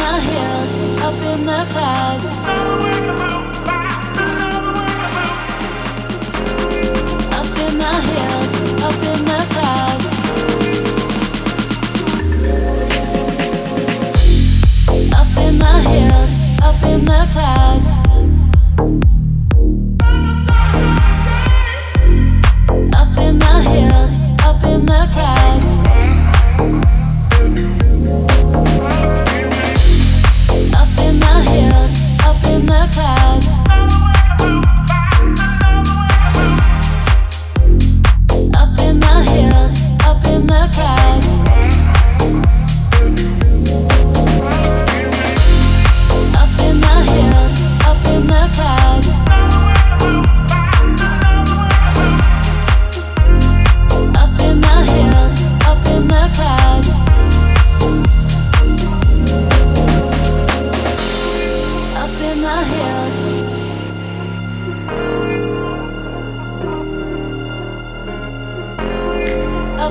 in the hills, up in the clouds. Up in the hills, up in the clouds. Up in the hills, up in the clouds. Up in the hills, up in the clouds. Up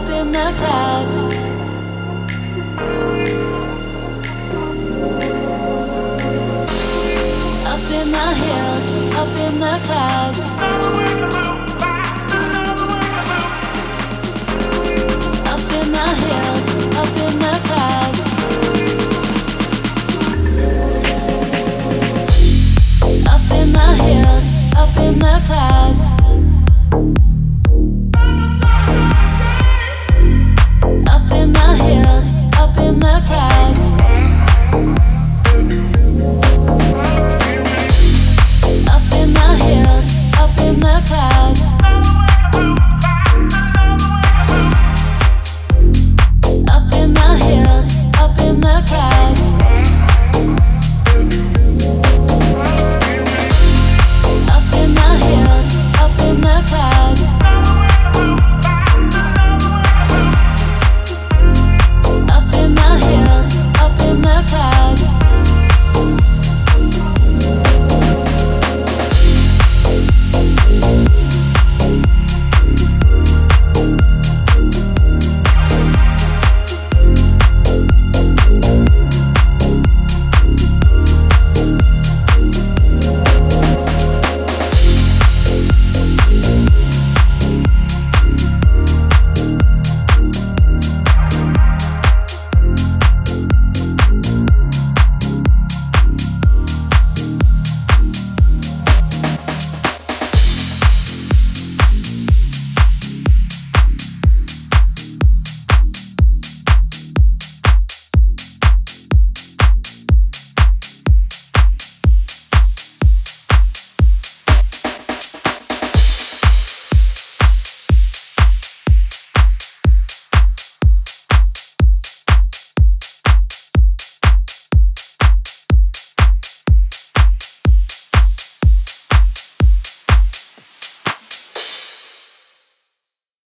in the clouds. Up in the hills, up in the clouds.